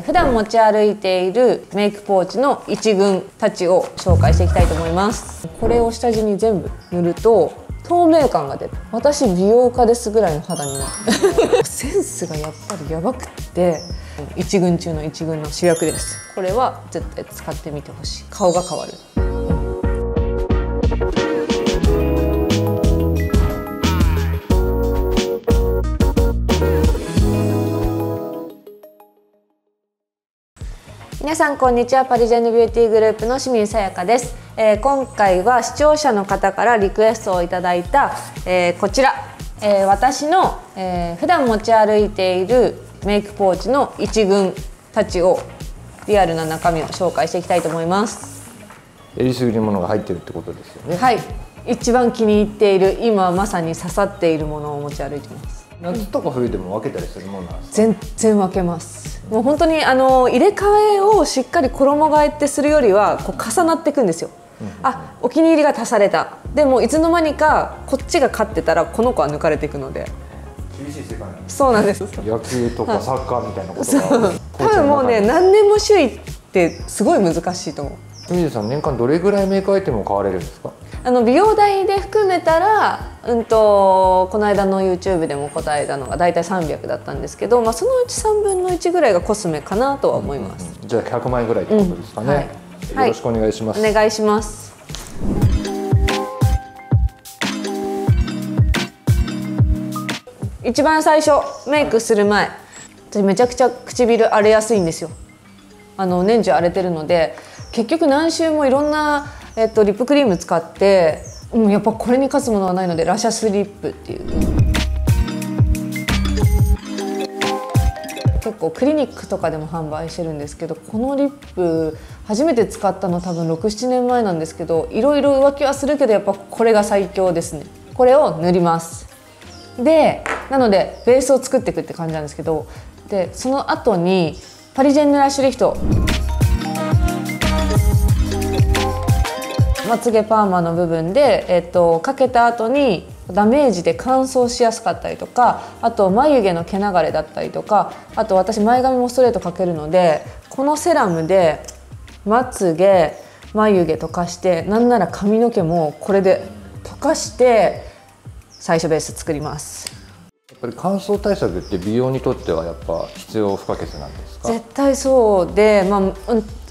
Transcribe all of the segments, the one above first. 普段持ち歩いているメイクポーチの一群たちを紹介していきたいと思います。これを下地に全部塗ると透明感が出る。私美容家ですぐらいの肌になるセンスがやっぱりやばくって、一群中の一群の主役です。これは絶対使ってみてほしい。顔が変わる。皆さんこんにちは、パリジェンヌビューティーグループの清水さやかです。今回は視聴者の方からリクエストをいただいた、こちら、私の、普段持ち歩いているメイクポーチの一群たちをリアルな中身を紹介していきたいと思います。えりすぐりものが入ってるってことですよね。はい、一番気に入っている、今まさに刺さっているものを持ち歩いてます。夏とか冬でも分けたりするもんなんですか？全然分けます。もう本当に入れ替えをしっかり衣替えってするよりはこう重なっていくんですよ。あ、お気に入りが足された。でもいつの間にかこっちが勝ってたらこの子は抜かれていくので。厳しい世界なんです。そうなんです。野球とかサッカーみたいなことが、はい、多分もうね、何年も周囲ってすごい難しいと思う。清水さん、年間どれぐらいメイクアイテムを買われるんですか？美容代で含めたら、この間の YouTube でも答えたのが大体300だったんですけど、そのうち3分の1ぐらいがコスメかなとは思います。じゃあ100万円ぐらいってことですかね、うん、はい、よろしくお願いします、はい、お願いします。一番最初、メイクする前、私めちゃくちゃ唇荒れやすいんですよ。年中荒れてるので、結局何週もいろんな、リップクリーム使って、やっぱこれに勝つものはないので、ラシャスリップっていう、結構クリニックとかでも販売してるんですけど、このリップ初めて使ったの多分6、7年前なんですけど、いろいろ浮気はするけどやっぱこれが最強ですね。これを塗ります。でなのでベースを作っていくって感じなんですけど、でその後にパリジェンヌラッシュリフト、まつげパーマの部分で、かけた後にダメージで乾燥しやすかったりとか、あと眉毛の毛流れだったりとか、あと私前髪もストレートかけるので、このセラムでまつげ眉毛溶かして、なんなら髪の毛もこれで溶かして最初ベース作ります。やっぱり乾燥対策って美容にとってはやっぱ必要不可欠なんですか？絶対そうで、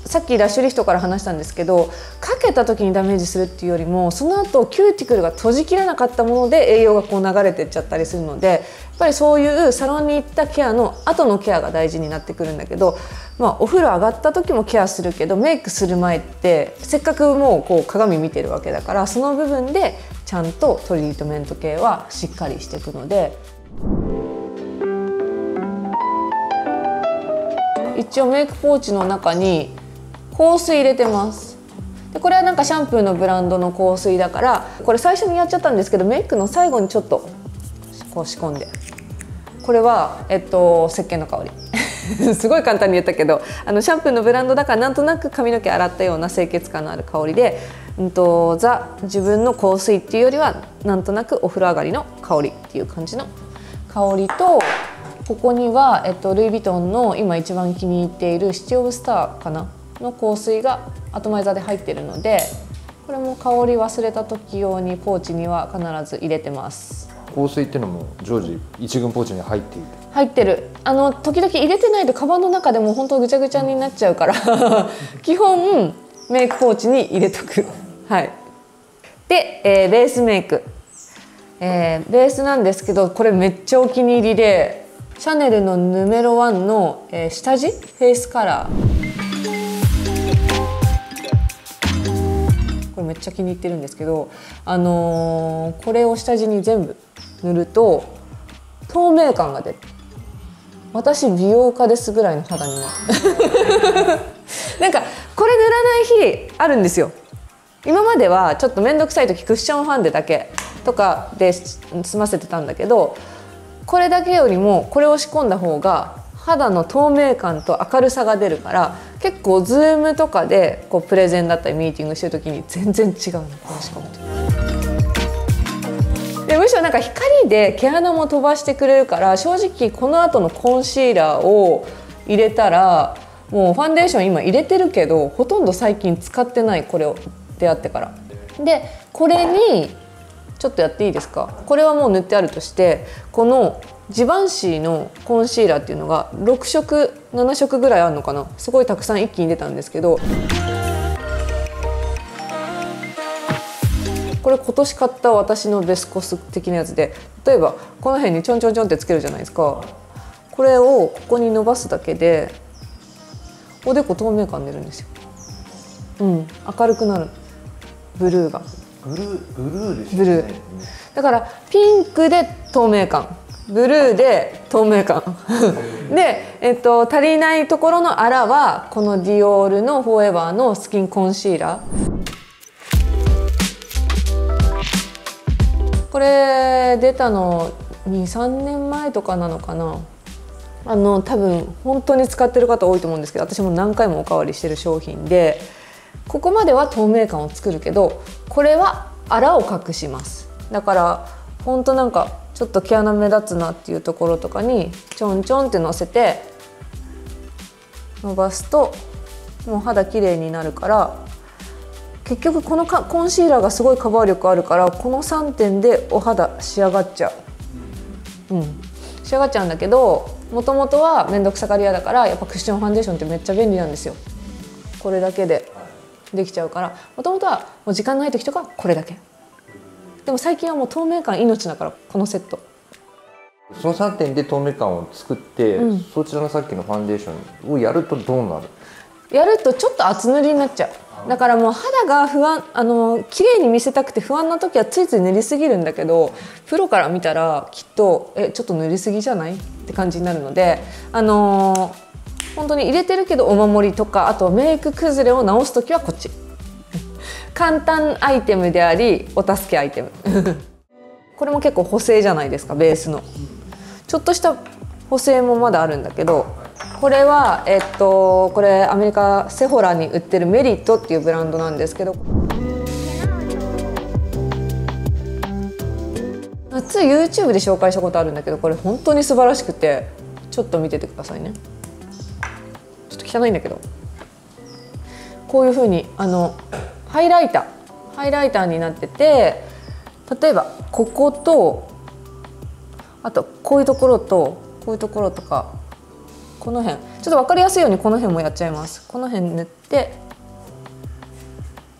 さっきラッシュリフトから話したんですけど、かけた時にダメージするっていうよりも、その後キューティクルが閉じきらなかったもので栄養がこう流れてっちゃったりするので、やっぱりそういうサロンに行ったケアの後のケアが大事になってくるんだけど、お風呂上がった時もケアするけど、メイクする前ってせっかくもうこう鏡見てるわけだから、その部分でちゃんとトリートメント系はしっかりしていくので。一応メイクポーチの中に香水入れてます。でこれはなんかシャンプーのブランドの香水だから、これ最初にやっちゃったんですけど、メイクの最後にちょっとこう仕込んで、これは石鹸の香りすごい簡単に言ったけど、シャンプーのブランドだからなんとなく髪の毛洗ったような清潔感のある香りで、ザ自分の香水っていうよりはなんとなくお風呂上がりの香りっていう感じの香りと。ここには、ルイ・ヴィトンの今一番気に入っているシティ・オブ・スターかなの香水がアトマイザーで入ってるので、これも香り忘れた時用にポーチには必ず入れてます。香水っていうのも常時一軍ポーチに入っている？入ってる。時々入れてないとカバンの中でも本当ぐちゃぐちゃになっちゃうから基本メイクポーチに入れとくはい。で、ベースメイク、ベースなんですけど、これめっちゃお気に入りで、シャネルのヌメロ1の下地フェイスカラー、これめっちゃ気に入ってるんですけど、これを下地に全部塗ると透明感が出る。私美容家ですぐらいの肌になるなんかこれ塗らない日あるんですよ。今まではちょっと面倒くさい時クッションファンデだけとかで済ませてたんだけど、これだけよりもこれを仕込んだ方が肌の透明感と明るさが出るから、結構ズームとかでこうプレゼンだったりミーティングしてる時に全然違うの、これ仕込むと。でむしろなんか光で毛穴も飛ばしてくれるから、正直この後のコンシーラーを入れたら、もうファンデーション今入れてるけどほとんど最近使ってない、これを出会ってから。でこれにちょっとやっていいですか、これはもう塗ってあるとして、このジバンシーのコンシーラーっていうのが6色7色ぐらいあるのかな、すごいたくさん一気に出たんですけど、これ今年買った私のベスコス的なやつで、例えばこの辺にちょんちょんちょんってつけるじゃないですか。これをここに伸ばすだけでおでこ透明感出るんですよ。うん、明るくなる。ブルーが。ブルーですね。ブルー。だからピンクで透明感、ブルーで透明感で、足りないところのあらはこのディオールのフォーエバーのスキンコンシーラー。これ出たの2、3年前とかなのかな。多分本当に使ってる方多いと思うんですけど、私も何回もおかわりしてる商品で、ここまでは透明感を作るけどこれはあらを隠します。だから本当なんかちょっと毛穴目立つなっていうところとかにちょんちょんってのせて伸ばすともう肌きれいになるから、結局このコンシーラーがすごいカバー力あるから、この3点でお肌仕上がっちゃう、うん、仕上がっちゃうんだけど、もともとは面倒くさがり屋だから、やっぱクッションファンデーションってめっちゃ便利なんですよ。これだけでできちゃうから、もともとはもう時間ない時とかこれだけ。でも最近はもう透明感命だから、このセット。その3点で透明感を作って、うん、そちらのさっきのファンデーションをやるとどうなる？やるとちょっと厚塗りになっちゃう。だからもう肌が不安、綺麗に見せたくて不安な時はついつい塗りすぎるんだけど、プロから見たらきっとちょっと塗りすぎじゃないって感じになるので、本当に入れてるけどお守りとか、あとメイク崩れを直す時はこっち簡単アイテムでありお助けアイテムこれも結構補正じゃないですか、ベースのちょっとした補正もまだあるんだけど、これは、これアメリカセフォラに売ってるメリットっていうブランドなんですけど、夏 YouTube で紹介したことあるんだけど、これ本当に素晴らしくてちょっと見ててくださいね。ちょっと汚いんだけど、こういうふうにハイライターになってて、例えばここと、あとこういうところとこういうところとか。この辺ちょっと分かりやすいようにこの辺もやっちゃいます。この辺塗って、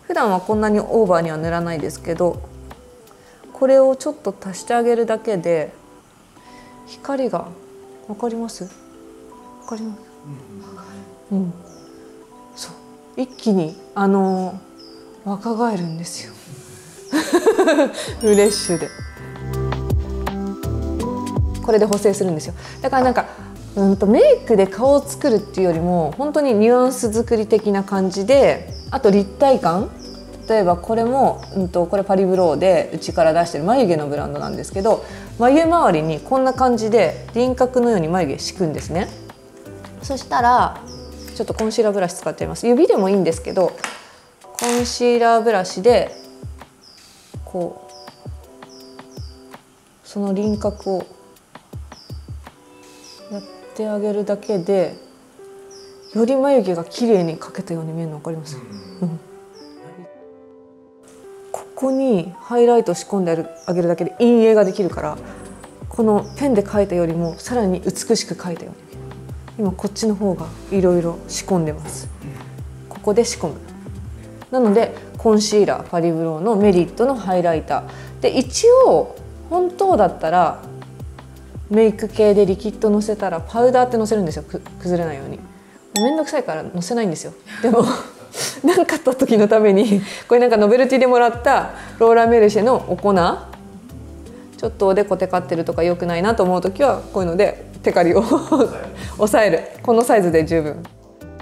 普段はこんなにオーバーには塗らないですけど、これをちょっと足してあげるだけで光が分かります？分かります？うん、そう一気に若返るんですよフレッシュでこれで補正するんですよ。だからなんかメイクで顔を作るっていうよりも本当にニュアンス作り的な感じで、あと立体感、例えばこれも、これパリブローでうちから出してる眉毛のブランドなんですけど、眉周りにこんな感じで輪郭のように眉毛敷くんですね。そしたらちょっとコンシーラーブラシ使っちゃいます。指でもいいんですけど、コンシーラーブラシでこうその輪郭をやっててあげるだけで、より眉毛が綺麗に描けたように見えるの分かります、うん、ここにハイライトを仕込んであげるだけで陰影ができるから、このペンで描いたよりもさらに美しく描いたように見える。今こっちの方がいろいろ仕込んでます。ここで仕込む。なのでコンシーラー、パリブローのメリットのハイライターで、一応本当だったらメイク系でリキッドのせたらパウダーってのせるんですよ、崩れないように。めんどくさいからのせないんですよ。でも何かあった時のためにこれなんかノベルティでもらったローラーメルシェのお粉、ちょっとおでこテカってるとか良くないなと思う時はこういうのでテカリを押さえる。このサイズで十分。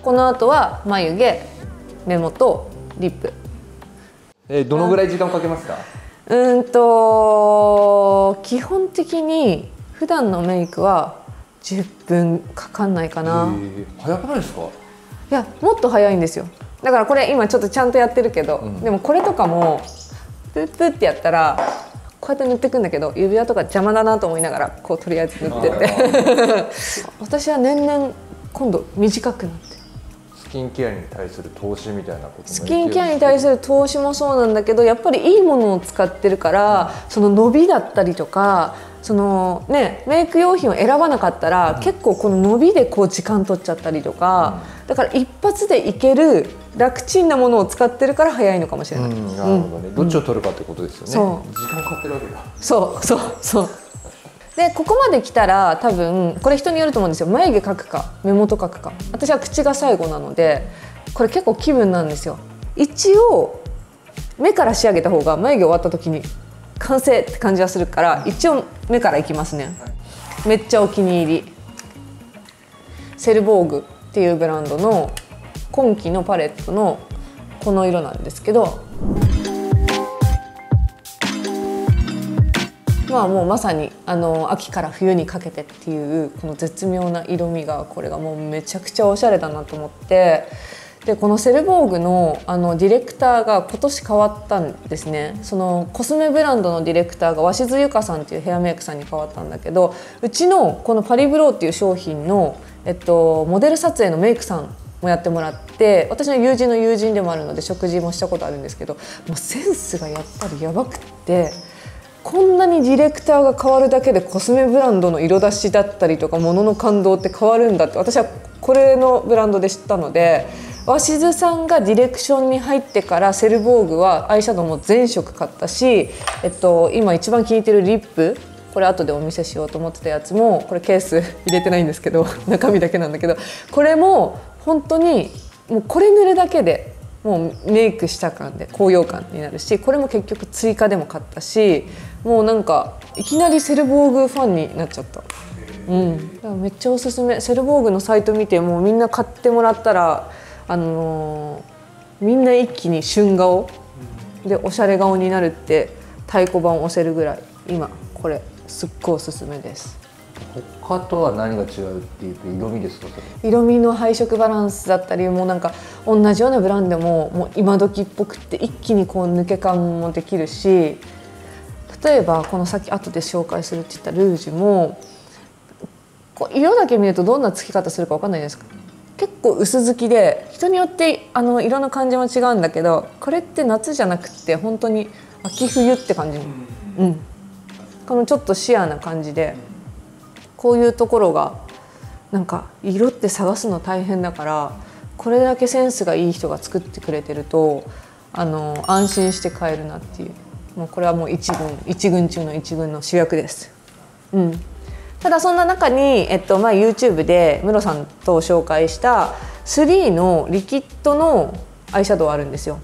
この後は眉毛、目元、リップ。どのぐらい時間をかけますか？基本的に普段のメイクは10分かかんないかな。早くないですか？いや、もっと早いんですよ。だからこれ今ちょっとちゃんとやってるけど、うん、でもこれとかもプップってやったらこうやって塗っていくんだけど、指輪とか邪魔だなと思いながらこうとりあえず塗ってって私は年々今度短くなって、スキンケアに対する投資みたいなことも、スキンケアに対する投資もそうなんだけど、やっぱりいいものを使ってるから、うん、その伸びだったりとか、そのね、メイク用品を選ばなかったら、うん、結構この伸びでこう時間取っちゃったりとか、うん、だから一発でいける楽ちんなものを使ってるから早いのかもしれない。なるほどね。どっちを取るかってことですよね。そう。時間を買ってるわけだ。そうそうそう。でここまで来たら多分これ人によると思うんですよ。眉毛描くか目元描くか。私は口が最後なのでこれ結構気分なんですよ。一応目から仕上げた方が眉毛終わった時に完成って感じがするから、一応目からいきますね。めっちゃお気に入り、セルボーグっていうブランドの今期のパレットのこの色なんですけど、まあもうまさに秋から冬にかけてっていうこの絶妙な色味が、これがもうめちゃくちゃおしゃれだなと思って、でこのセルボーグのディレクターが今年変わったんですね。そのコスメブランドのディレクターが鷲津ゆかさんっていうヘアメイクさんに変わったんだけど、うちのこのパリブローっていう商品の、モデル撮影のメイクさんもやってもらって、私の友人の友人でもあるので食事もしたことあるんですけど、もうセンスがやっぱりやばくって、こんなにディレクターが変わるだけでコスメブランドの色出しだったりとか物の感動って変わるんだって、私はこれのブランドで知ったので、鷲津さんがディレクションに入ってからセルボーグはアイシャドウも全色買ったし、今一番気に入ってるリップ、これ後でお見せしようと思ってたやつも、これケース入れてないんですけど中身だけなんだけど、これも本当にもうこれ塗るだけでもうメイクした感で高揚感になるし、これも結局追加でも買ったし、もうなんかいきなりセルボーグファンになっちゃった。うん、めっちゃおすすめ。セルボーグのサイト見てもうみんな買ってもらったら、みんな一気に旬顔でおしゃれ顔になるって太鼓判を押せるぐらい、今これすっごいおすすめです。他とは何が違うっていうと、色味ですか？色味の配色バランスだったり、もうなんか同じようなブランドももう今時っぽくって一気にこう抜け感もできるし、例えばこの先後で紹介するって言ったルージュもこう色だけ見るとどんなつき方するか分かんないですか。結構薄付きで人によって色の感じも違うんだけど、これって夏じゃなくて本当に秋冬って感じも、うん、このちょっとシアーな感じで。こういうところがなんか色って探すの大変だから、これだけセンスがいい人が作ってくれてると安心して買えるなっていう、もうこれはもう一軍中の一軍の主役です。うん、ただそんな中に、前 YouTube でムロさんと紹介した3のリキッドのアイシャドウあるんですよ。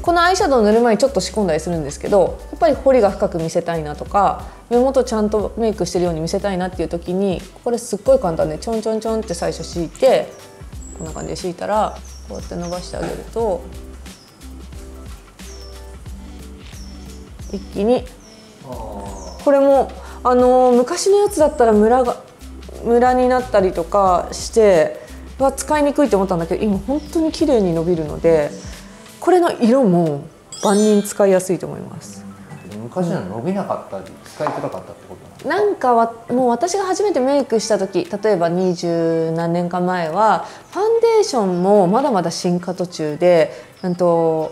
このアイシャドウを塗る前にちょっと仕込んだりするんですけど、やっぱり彫りが深く見せたいなとか目元ちゃんとメイクしてるように見せたいなっていう時に、これすっごい簡単でちょんちょんちょんって最初敷いて、こんな感じで敷いたらこうやって伸ばしてあげると一気に。これも昔のやつだったらムラになったりとかしては使いにくいと思ったんだけど、今本当に綺麗に伸びるので。これの色も万人使いやすいと思います。昔は伸びなかったり、使いづらかったってことなんかはもう私が初めてメイクした時、例えば20何年か前はファンデーションもまだまだ進化途中で、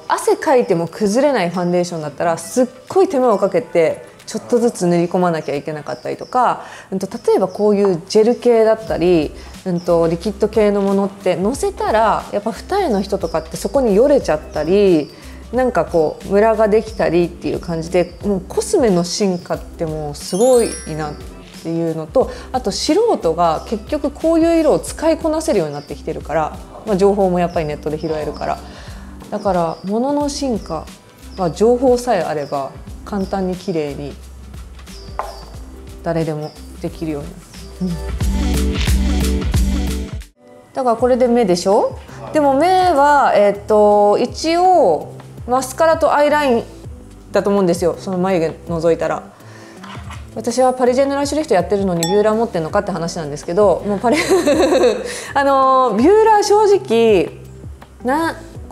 汗かいても崩れないファンデーションだったらすっごい手間をかけてちょっとずつ塗り込まなきゃいけなかったりとか、例えばこういうジェル系だったり、リキッド系のものってのせたらやっぱ二重の人とかってそこによれちゃったり、なんかこうムラができたりっていう感じで、もうコスメの進化ってもうすごいなっていうのと、あと素人が結局こういう色を使いこなせるようになってきてるから、まあ、情報もやっぱりネットで拾えるから、だから物の進化は情報さえあれば簡単に綺麗に誰でもできるようになる。だからこれで目でしょ。でも目は一応マスカラとアイラインだと思うんですよ。その眉毛覗いたら。私はパリジェネラルシュリフトやってるのにビューラー持ってんのかって話なんですけど、もうビューラー正直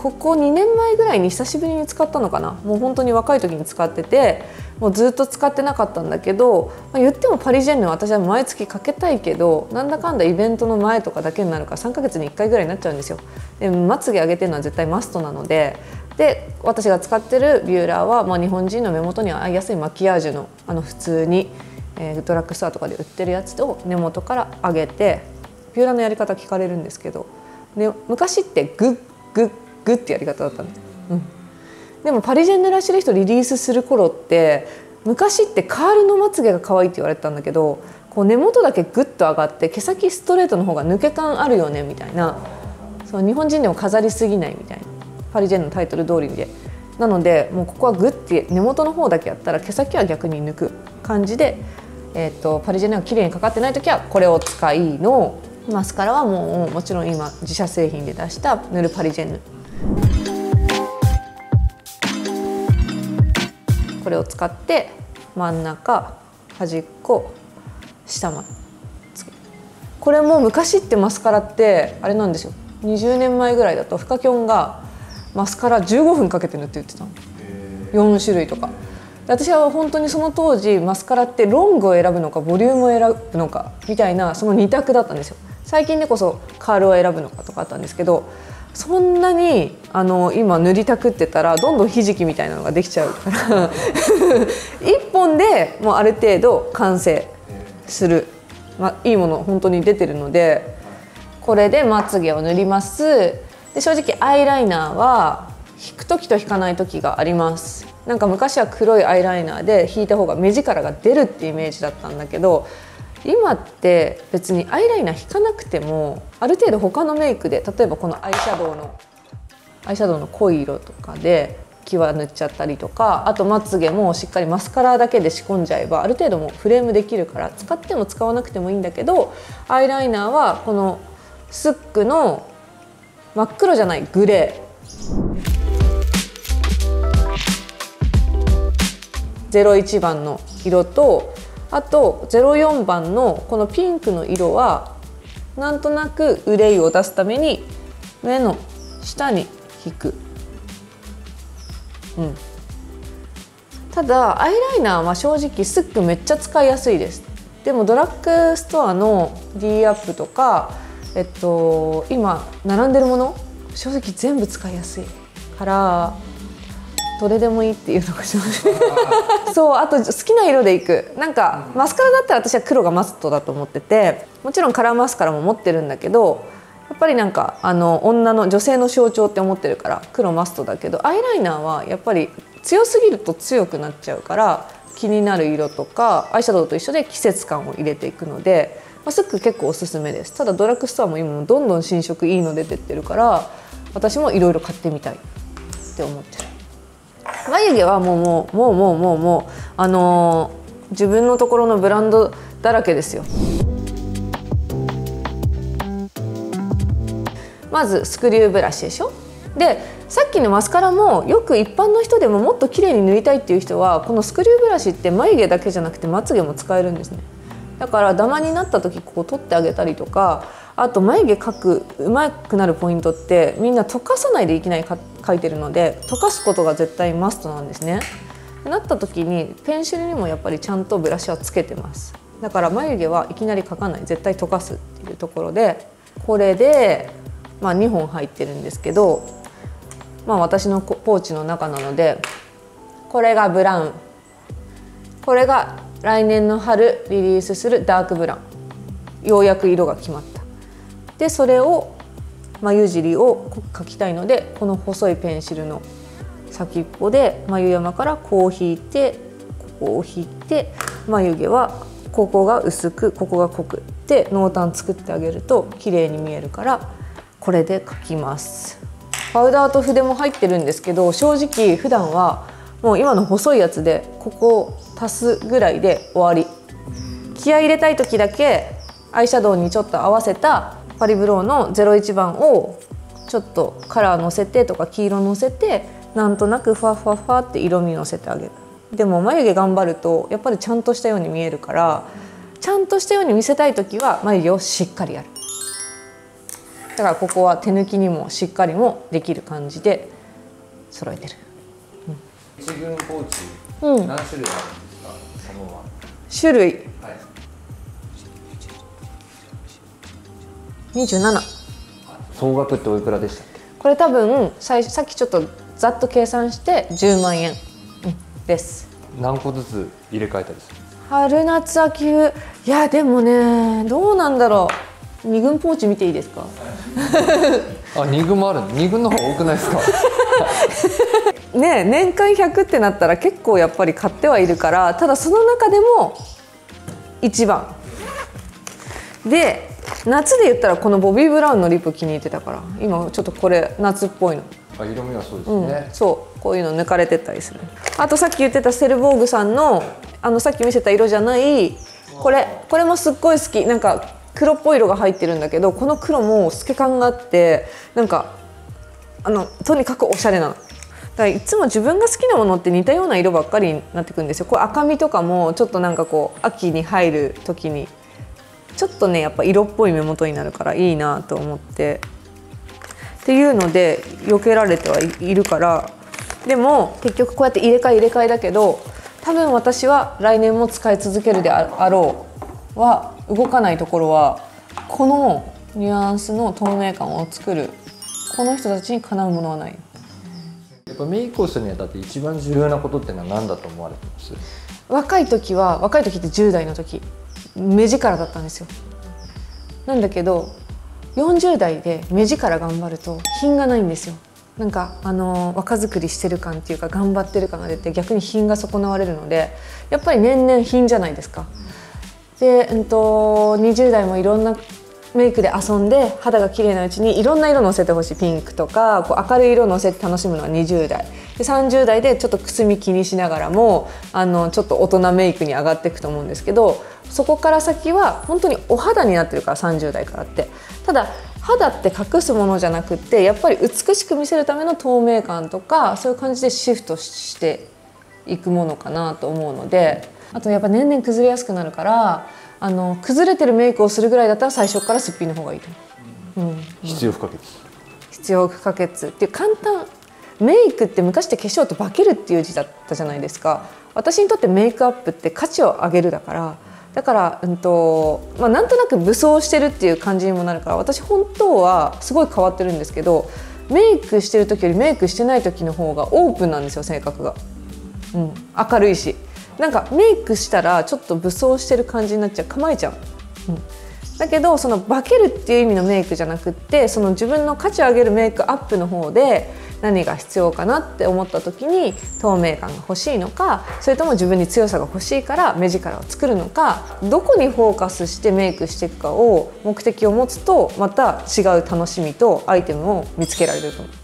ここ2年前ぐらいに久しぶりに使ったのかな。もう本当に若い時に使ってて、もうずっと使ってなかったんだけど、まあ、言ってもパリジェンヌは私は毎月かけたいけど、なんだかんだイベントの前とかだけになるから3ヶ月に1回ぐらいになっちゃうんですよ。でまつげ上げてるのは絶対マストなので。で私が使ってるビューラーは、まあ、日本人の目元には合いやすいマキアージュの、普通に、ドラッグストアとかで売ってるやつを根元から上げて、ビューラーのやり方聞かれるんですけど、で昔ってグッグッグッってやり方だったの、でもパリジェンヌラッシュリフトリリースする頃って、昔ってカールのまつげが可愛いって言われてたんだけど、こう根元だけグッと上がって毛先ストレートの方が抜け感あるよねみたいな、その日本人でも飾りすぎないみたいな。パリジェンヌのタイトル通りで、なのでもうここはグッて根元の方だけやったら毛先は逆に抜く感じで、パリジェンヌが綺麗にかかってない時はこれを使いの、マスカラはもうもちろん今自社製品で出したヌルパリジェンヌ、これを使って真ん中端っこ下までつける。これも昔ってマスカラってあれなんですよ。20年前ぐらいだとフカキョンがマスカラ15分かけて塗って言ってたの、4種類とか。私は本当にその当時マスカラってロングを選ぶのかボリュームを選ぶのかみたいな、その2択だったんですよ。最近でこそカールを選ぶのかとかあったんですけど、そんなに今塗りたくってたらどんどんひじきみたいなのができちゃうから1本でもうある程度完成する、いいもの本当に出てるので、これでまつげを塗ります。で正直アイライナーは引く時と引かない時があります。なんか昔は黒いアイライナーで引いた方が目力が出るってイメージだったんだけど、今って別にアイライナー引かなくてもある程度他のメイクで、例えばこのアイシャドウの濃い色とかで際塗っちゃったりとか、あとまつげもしっかりマスカラだけで仕込んじゃえばある程度もうフレームできるから、使っても使わなくてもいいんだけど、アイライナーはこのスックの真っ黒じゃないグレー01番の色と、あと04番のこのピンクの色はなんとなく憂いを出すために目の下に引く、ただアイライナーは正直スックめっちゃ使いやすいです。でもドラッグストアの D アップとか今並んでるもの正直全部使いやすいからどれでもいいっていうのが正直そう、あと好きな色でいく。なんかマスカラだったら私は黒がマストだと思ってて、もちろんカラーマスカラも持ってるんだけど、やっぱりなんか女性の象徴って思ってるから黒マストだけど、アイライナーはやっぱり強すぎると強くなっちゃうから、気になる色とかアイシャドウと一緒で季節感を入れていくので。スック結構おすすめです。ただドラッグストアも今どんどん新色いいの出てってるから、私もいろいろ買ってみたいって思ってる。眉毛はもう自分のところのブランドだらけですよ。まずスクリューブラシでしょ。でさっきのマスカラもよく一般の人でももっと綺麗に塗りたいっていう人は、このスクリューブラシって眉毛だけじゃなくてまつげも使えるんですね。だからダマになった時こう取ってあげたりとか、あと眉毛描くうまくなるポイントってみんな溶かさないでいきなり描いてるので、溶かすことが絶対マストなんですね。なった時にペンシルにもやっぱりちゃんとブラシはつけてます。だから眉毛はいきなり描かない、絶対溶かすっていうところで、これで、まあ、2本入ってるんですけど、まあ、私のポーチの中なので、これがブラウン、これが来年の春リリースするダークブラウン、ようやく色が決まった。でそれを眉尻を描きたいので、この細いペンシルの先っぽで眉山からこう引いて、ここを引いて、眉毛はここが薄くここが濃くって濃淡作ってあげると綺麗に見えるから、これで描きます。パウダーと筆も入ってるんですけど、正直普段はもう今の細いやつでここを足すぐらいで終わり。気合い入れたい時だけアイシャドウにちょっと合わせたパリブローの01番をちょっとカラーのせてとか黄色のせて、なんとなくふわふわふわって色味のせてあげる。でも眉毛頑張るとやっぱりちゃんとしたように見えるから、ちゃんとしたように見せたい時は眉毛をしっかりやる。だからここは手抜きにもしっかりもできる感じで揃えてる。一軍ポーチ何種類あるんですか？その種類、はい、27。総額っておいくらでしたっけ？これ多分さっきちょっとざっと計算して10万円です。何個ずつ入れ替えたりする？春夏秋冬、いやでもね、どうなんだろう。2軍ポーチ見ていいですか？あ、2軍もあるの？2軍の方多くないですか？ねえ、年間100ってなったら結構やっぱり買ってはいるから、ただその中でも1番で、夏で言ったらこのボビー・ブラウンのリップ気に入ってたから、今ちょっとこれ夏っぽいの。あ、色味はそうですね、うん、そうこういうの抜かれてったりする。あとさっき言ってたセルボーグさんのさっき見せた色じゃないこれもすっごい好き。なんか黒っぽい色が入ってるんだけど、この黒も透け感があって、なんかとにかくおしゃれなの。だからいつも自分が好きなものって似たような色ばっかりになってくるんですよ。これ赤みとかもちょっとなんかこう秋に入る時にちょっとねやっぱ色っぽい目元になるからいいなと思ってっていうので避けられてはいるから。でも結局こうやって入れ替えだけど、多分私は来年も使い続けるであろうは動かないところは、このニュアンスの透明感を作る、この人たちにかなうものはない。やっぱメイクをするにあたって一番重要なことってのは何だと思われてます？若い時って10代の時目力だったんですよ。なんだけど40代で目力頑張ると品がないんですよ。なんか若作りしてる感っていうか頑張ってる感が出て、逆に品が損なわれるので、やっぱり年々品じゃないですか。で、20代もいろんなメイクで遊んで肌が綺麗なうちにいろんな色のせてほしい。ピンクとかこう明るい色のせて楽しむのは20代で、30代でちょっとくすみ気にしながらもちょっと大人メイクに上がっていくと思うんですけど、そこから先は本当にお肌になってるから、30代からって。ただ肌って隠すものじゃなくって、やっぱり美しく見せるための透明感とかそういう感じでシフトしていくものかなと思うので。あとやっぱ年々崩れやすくなるから、崩れてるメイクをするぐらいだったら最初からすっぴんの方がいいと思う。必要不可欠。必要不可欠っていう、簡単メイクって昔って化粧と化けるっていう字だったじゃないですか。私にとってメイクアップって価値を上げるだから、なんとなく武装してるっていう感じにもなるから、私本当はすごい変わってるんですけど、メイクしてる時よりメイクしてない時の方がオープンなんですよ、性格が。明るいし。なんかメイクしたらちょっと武装してる感じになっちゃう、構えちゃう、だけどその化けるっていう意味のメイクじゃなくって、その自分の価値を上げるメイクアップの方で何が必要かなって思った時に、透明感が欲しいのか、それとも自分に強さが欲しいから目力を作るのか、どこにフォーカスしてメイクしていくかを目的を持つと、また違う楽しみとアイテムを見つけられると思う。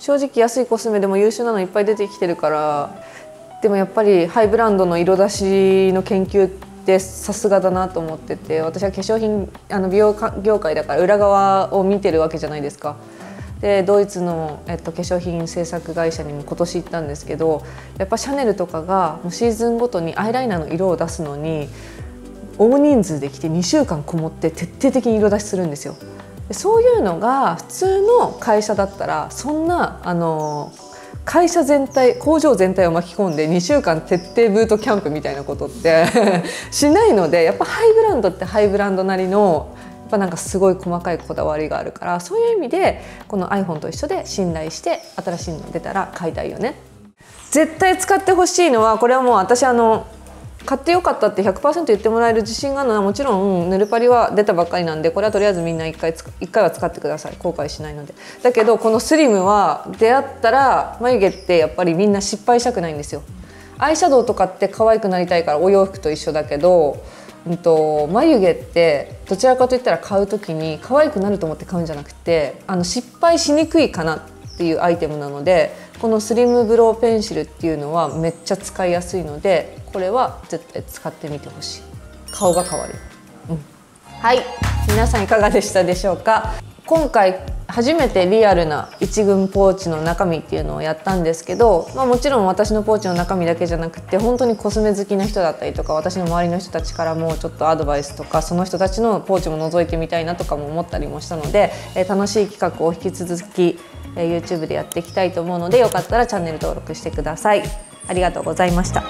正直安いコスメでも優秀なのいっぱい出てきてるから。でもやっぱりハイブランドの色出しの研究ってさすがだなと思ってて、私は化粧品美容業界だから裏側を見てるわけじゃないですか。でドイツの、化粧品製作会社にも今年行ったんですけど、やっぱシャネルとかがシーズンごとにアイライナーの色を出すのに大人数で来て2週間こもって徹底的に色出しするんですよ。そういうのが普通の会社だったら、そんな会社全体、工場全体を巻き込んで2週間徹底ブートキャンプみたいなことってしないので、やっぱハイブランドってハイブランドなりのやっぱなんかすごい細かいこだわりがあるから、そういう意味でこの iPhone と一緒で信頼して新しいの出たら買いたいよね。絶対使ってほしいのは、これはもう私買ってよかったって 100% 言ってもらえる自信があるのは、もちろんぬるパリは出たばっかりなんで、これはとりあえずみんな1回は使ってください、後悔しないので。だけどこのスリムは出会ったら、眉毛ってやっぱりみんな失敗したくないんですよ。アイシャドウとかって可愛くなりたいから、お洋服と一緒だけど、眉毛ってどちらかといったら買う時に可愛くなると思って買うんじゃなくて、失敗しにくいかなっていうアイテムなので、このスリムブローペンシルっていうのはめっちゃ使いやすいので、これは絶対使ってみてほしい。顔が変わる、はい、皆さんいかがでしたでしょうか。今回初めてリアルな1 1軍ポーチの中身っていうのをやったんですけど、まあ、もちろん私のポーチの中身だけじゃなくて本当にコスメ好きな人だったりとか私の周りの人たちからもちょっとアドバイスとかその人たちのポーチも覗いてみたいなとかも思ったりもしたので、楽しい企画を引き続き YouTube でやっていきたいと思うのでよかったらチャンネル登録してください。ありがとうございました。